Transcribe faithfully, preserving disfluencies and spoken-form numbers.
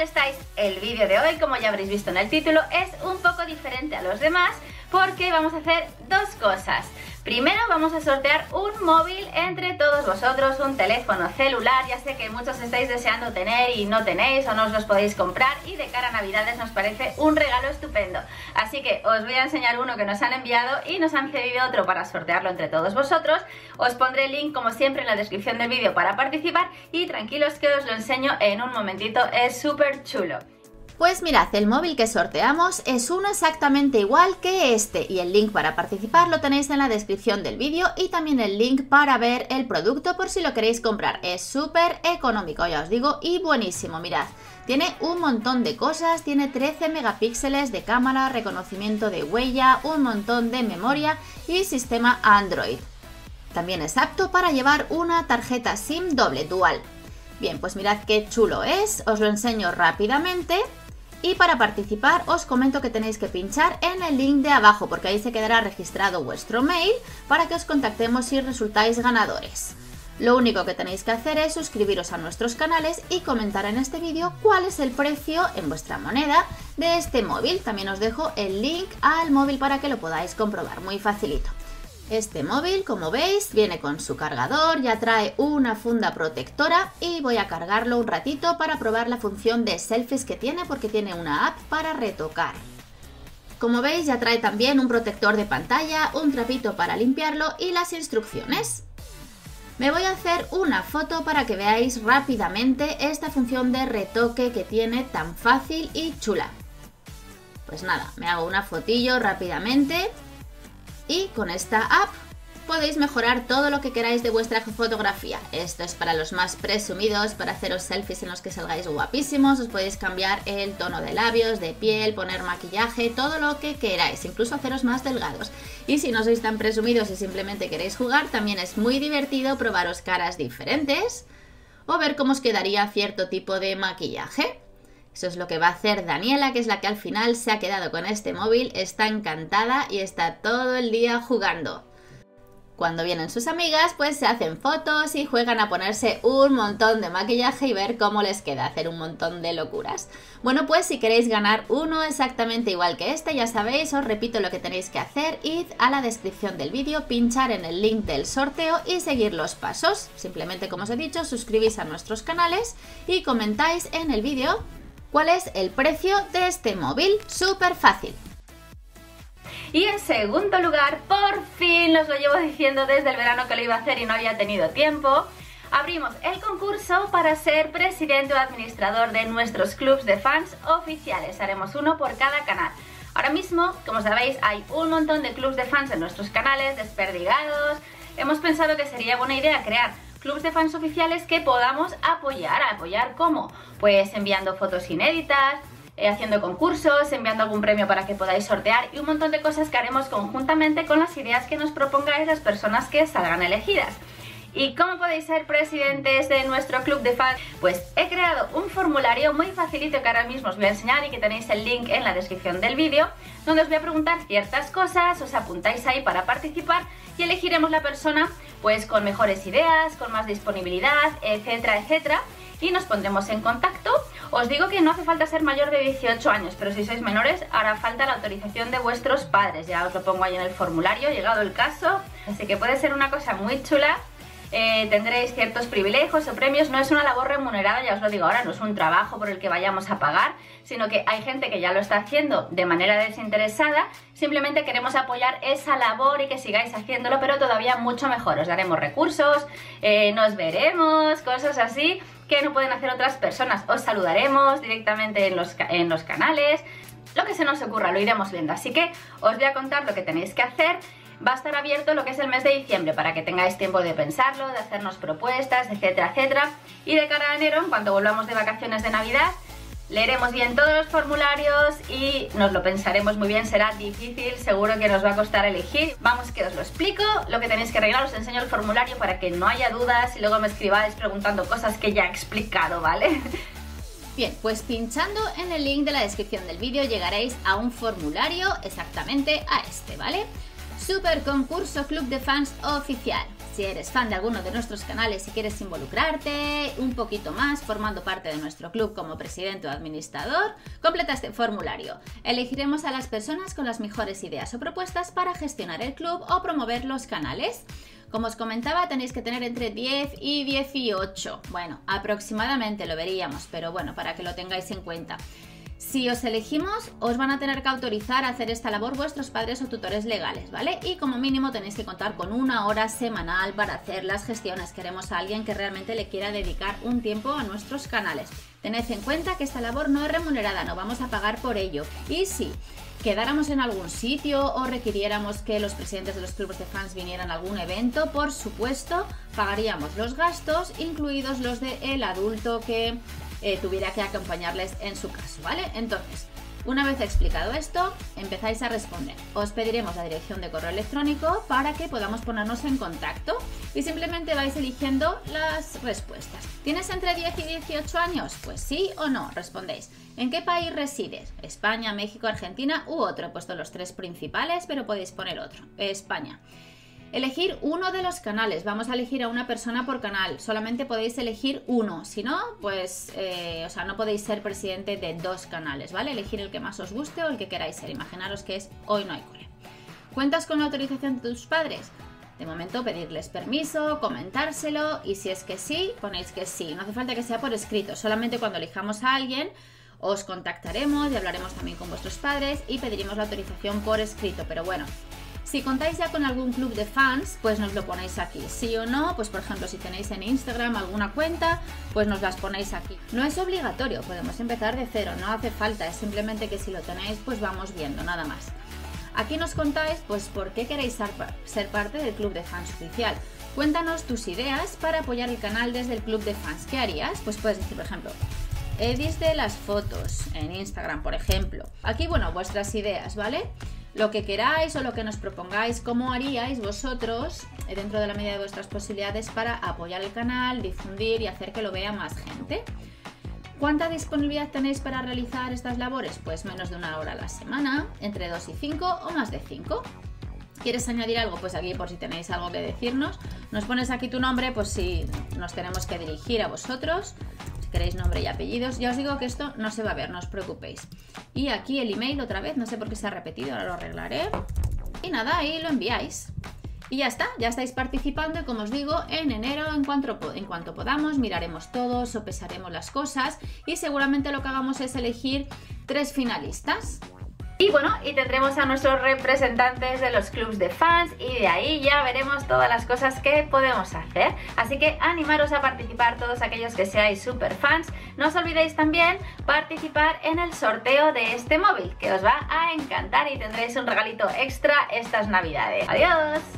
tal estáis? El vídeo de hoy, como ya habréis visto en el título, es un poco diferente a los demás porque vamos a hacer dos cosas. Primero vamos a sortear un móvil entre todos vosotros, un teléfono celular. Ya sé que muchos estáis deseando tener y no tenéis o no os los podéis comprar, y de cara a Navidades nos parece un regalo estupendo. Así que os voy a enseñar uno que nos han enviado y nos han cedido otro para sortearlo entre todos vosotros. Os pondré el link como siempre en la descripción del vídeo para participar y tranquilos que os lo enseño en un momentito, es súper chulo. Pues mirad, el móvil que sorteamos es uno exactamente igual que este y el link para participar lo tenéis en la descripción del vídeo y también el link para ver el producto por si lo queréis comprar. Es súper económico, ya os digo, y buenísimo, mirad. Tiene un montón de cosas, tiene trece megapíxeles de cámara, reconocimiento de huella, un montón de memoria y sistema Android. También es apto para llevar una tarjeta SIM doble dual. Bien, pues mirad qué chulo es, os lo enseño rápidamente. Y para participar os comento que tenéis que pinchar en el link de abajo porque ahí se quedará registrado vuestro mail para que os contactemos si resultáis ganadores. Lo único que tenéis que hacer es suscribiros a nuestros canales y comentar en este vídeo cuál es el precio en vuestra moneda de este móvil. También os dejo el link al móvil para que lo podáis comprobar, muy facilito. Este móvil, como veis, viene con su cargador, ya trae una funda protectora y voy a cargarlo un ratito para probar la función de selfies que tiene porque tiene una app para retocar. Como veis, ya trae también un protector de pantalla, un trapito para limpiarlo y las instrucciones. Me voy a hacer una foto para que veáis rápidamente esta función de retoque que tiene tan fácil y chula. Pues nada, me hago una fotillo rápidamente. Y con esta app podéis mejorar todo lo que queráis de vuestra fotografía. Esto es para los más presumidos, para haceros selfies en los que salgáis guapísimos. Os podéis cambiar el tono de labios, de piel, poner maquillaje, todo lo que queráis, incluso haceros más delgados. Y si no sois tan presumidos y simplemente queréis jugar, también es muy divertido probaros caras diferentes o ver cómo os quedaría cierto tipo de maquillaje. Eso es lo que va a hacer Daniela, que es la que al final se ha quedado con este móvil, está encantada y está todo el día jugando. Cuando vienen sus amigas, pues se hacen fotos y juegan a ponerse un montón de maquillaje y ver cómo les queda, hacer un montón de locuras. Bueno, pues si queréis ganar uno exactamente igual que este, ya sabéis, os repito lo que tenéis que hacer, id a la descripción del vídeo, pinchar en el link del sorteo y seguir los pasos. Simplemente, como os he dicho, suscribís a nuestros canales y comentáis en el vídeo ¿cuál es el precio de este móvil? Súper fácil. Y en segundo lugar, por fin, os lo llevo diciendo desde el verano que lo iba a hacer y no había tenido tiempo, abrimos el concurso para ser presidente o administrador de nuestros clubs de fans oficiales. Haremos uno por cada canal. Ahora mismo, como sabéis, hay un montón de clubs de fans en nuestros canales, desperdigados. Hemos pensado que sería buena idea crear clubs de fans oficiales que podamos apoyar. ¿Apoyar cómo? Pues enviando fotos inéditas, eh, haciendo concursos, enviando algún premio para que podáis sortear y un montón de cosas que haremos conjuntamente con las ideas que nos propongáis las personas que salgan elegidas. ¿Y cómo podéis ser presidentes de nuestro club de fans? Pues he creado un formulario muy facilito que ahora mismo os voy a enseñar y que tenéis el link en la descripción del vídeo, donde os voy a preguntar ciertas cosas, os apuntáis ahí para participar y elegiremos la persona pues con mejores ideas, con más disponibilidad, etcétera, etcétera, y nos pondremos en contacto. Os digo que no hace falta ser mayor de dieciocho años, pero si sois menores hará falta la autorización de vuestros padres. Ya os lo pongo ahí en el formulario, llegado el caso, así que puede ser una cosa muy chula. Eh, tendréis ciertos privilegios o premios, no es una labor remunerada, ya os lo digo ahora, no es un trabajo por el que vayamos a pagar, sino que hay gente que ya lo está haciendo de manera desinteresada, simplemente queremos apoyar esa labor y que sigáis haciéndolo, pero todavía mucho mejor. Os daremos recursos, eh, nos veremos, cosas así que no pueden hacer otras personas, os saludaremos directamente en los, en los canales, lo que se nos ocurra lo iremos viendo, así que os voy a contar lo que tenéis que hacer. Va a estar abierto lo que es el mes de diciembre para que tengáis tiempo de pensarlo, de hacernos propuestas, etcétera, etcétera. Y de cara a enero, en cuanto volvamos de vacaciones de Navidad, leeremos bien todos los formularios y nos lo pensaremos muy bien. Será difícil, seguro que nos va a costar elegir. Vamos que os lo explico, lo que tenéis que rellenar, os enseño el formulario para que no haya dudas y luego me escribáis preguntando cosas que ya he explicado, ¿vale? Bien, pues pinchando en el link de la descripción del vídeo llegaréis a un formulario exactamente a este, ¿vale? Super concurso Club de Fans Oficial. Si eres fan de alguno de nuestros canales y quieres involucrarte un poquito más formando parte de nuestro club como presidente o administrador, completa este formulario. Elegiremos a las personas con las mejores ideas o propuestas para gestionar el club o promover los canales. Como os comentaba, tenéis que tener entre diez y dieciocho. Bueno, aproximadamente lo veríamos, pero bueno, para que lo tengáis en cuenta. Si os elegimos, os van a tener que autorizar a hacer esta labor vuestros padres o tutores legales, ¿vale? Y como mínimo tenéis que contar con una hora semanal para hacer las gestiones. Queremos a alguien que realmente le quiera dedicar un tiempo a nuestros canales. Tened en cuenta que esta labor no es remunerada, no vamos a pagar por ello. Y si quedáramos en algún sitio o requiriéramos que los presidentes de los clubes de fans vinieran a algún evento, por supuesto, pagaríamos los gastos, incluidos los del adulto que eh, tuviera que acompañarles en su caso, ¿vale? Entonces, una vez explicado esto, empezáis a responder. Os pediremos la dirección de correo electrónico para que podamos ponernos en contacto y simplemente vais eligiendo las respuestas. ¿Tienes entre diez y dieciocho años? Pues sí o no, respondéis. ¿En qué país resides? España, México, Argentina u otro. He puesto los tres principales, pero podéis poner otro. España. Elegir uno de los canales. Vamos a elegir a una persona por canal. Solamente podéis elegir uno. Si no, pues, eh, o sea, no podéis ser presidente de dos canales, ¿vale? Elegir el que más os guste o el que queráis ser. Imaginaros que es Hoy No Hay Cole. ¿Cuentas con la autorización de tus padres? De momento, pedirles permiso, comentárselo y si es que sí, ponéis que sí. No hace falta que sea por escrito. Solamente cuando elijamos a alguien, os contactaremos y hablaremos también con vuestros padres y pediremos la autorización por escrito. Pero bueno, si contáis ya con algún club de fans, pues nos lo ponéis aquí. Sí o no, pues por ejemplo, si tenéis en Instagram alguna cuenta, pues nos las ponéis aquí. No es obligatorio, podemos empezar de cero, no hace falta, es simplemente que si lo tenéis, pues vamos viendo, nada más. Aquí nos contáis, pues, por qué queréis ser parte del club de fans oficial. Cuéntanos tus ideas para apoyar el canal desde el club de fans. ¿Qué harías? Pues puedes decir, por ejemplo, edits de las fotos en Instagram, por ejemplo. Aquí, bueno, vuestras ideas, ¿vale? Lo que queráis o lo que nos propongáis, cómo haríais vosotros dentro de la medida de vuestras posibilidades para apoyar el canal, difundir y hacer que lo vea más gente. ¿Cuánta disponibilidad tenéis para realizar estas labores? Pues menos de una hora a la semana, entre dos y cinco o más de cinco. ¿Quieres añadir algo? Pues aquí, por si tenéis algo que decirnos, nos pones aquí tu nombre, pues si nos tenemos que dirigir a vosotros. Queréis nombre y apellidos. Ya os digo que esto no se va a ver, no os preocupéis. Y aquí el email otra vez, no sé por qué se ha repetido, ahora lo arreglaré. Y nada, ahí lo enviáis. Y ya está, ya estáis participando y como os digo, en enero, en cuanto, en cuanto podamos, miraremos todo, sopesaremos las cosas y seguramente lo que hagamos es elegir tres finalistas. Y bueno, y tendremos a nuestros representantes de los clubs de fans y de ahí ya veremos todas las cosas que podemos hacer. Así que animaros a participar todos aquellos que seáis super fans. No os olvidéis también participar en el sorteo de este móvil que os va a encantar y tendréis un regalito extra estas navidades. ¡Adiós!